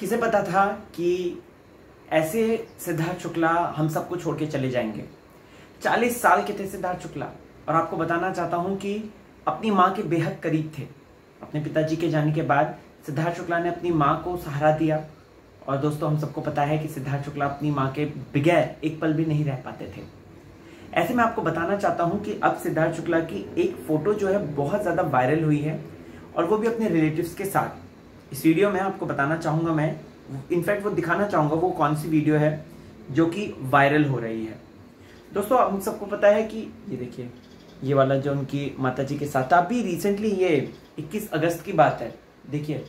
किसे पता था कि ऐसे सिद्धार्थ शुक्ला हम सबको छोड़ के चले जाएंगे। 40 साल के थे सिद्धार्थ शुक्ला और आपको बताना चाहता हूँ कि अपनी माँ के बेहद करीब थे। अपने पिताजी के जाने के बाद सिद्धार्थ शुक्ला ने अपनी माँ को सहारा दिया और दोस्तों हम सबको पता है कि सिद्धार्थ शुक्ला अपनी माँ के बगैर एक पल भी नहीं रह पाते थे। ऐसे में आपको बताना चाहता हूँ कि अब सिद्धार्थ शुक्ला की एक फ़ोटो जो है बहुत ज़्यादा वायरल हुई है और वो भी अपने रिलेटिव्स के साथ। इस वीडियो में आपको बताना चाहूँगा, मैं इनफैक्ट वो दिखाना चाहूँगा वो कौन सी वीडियो है जो कि वायरल हो रही है। दोस्तों हम सबको पता है कि ये देखिए ये वाला जो उनकी माताजी के साथ, अभी रिसेंटली ये 21 अगस्त की बात है। देखिए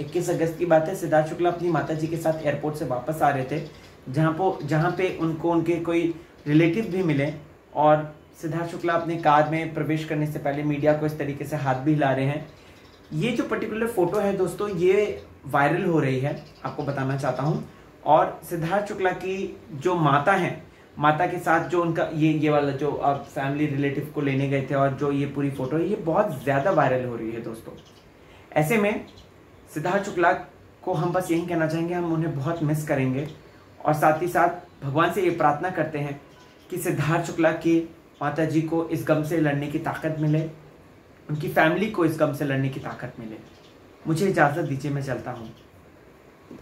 21 अगस्त की बात है, सिद्धार्थ शुक्ला अपनी माताजी के साथ एयरपोर्ट से वापस आ रहे थे जहाँ पे उनको उनके कोई रिलेटिव भी मिले और सिद्धार्थ शुक्ला अपने कार में प्रवेश करने से पहले मीडिया को इस तरीके से हाथ भी हिला रहे हैं। ये जो पर्टिकुलर फोटो है दोस्तों ये वायरल हो रही है, आपको बताना चाहता हूँ। और सिद्धार्थ शुक्ला की जो माता हैं, माता के साथ जो उनका ये वाला जो आप फैमिली रिलेटिव को लेने गए थे और जो ये पूरी फोटो है ये बहुत ज़्यादा वायरल हो रही है दोस्तों। ऐसे में सिद्धार्थ शुक्ला को हम बस यही कहना चाहेंगे, हम उन्हें बहुत मिस करेंगे और साथ ही साथ भगवान से ये प्रार्थना करते हैं कि सिद्धार्थ शुक्ला के माताजी को इस गम से लड़ने की ताकत मिले, उनकी फैमिली को इस गम से लड़ने की ताकत मिले। मुझे इजाज़त दीजिए, मैं चलता हूँ।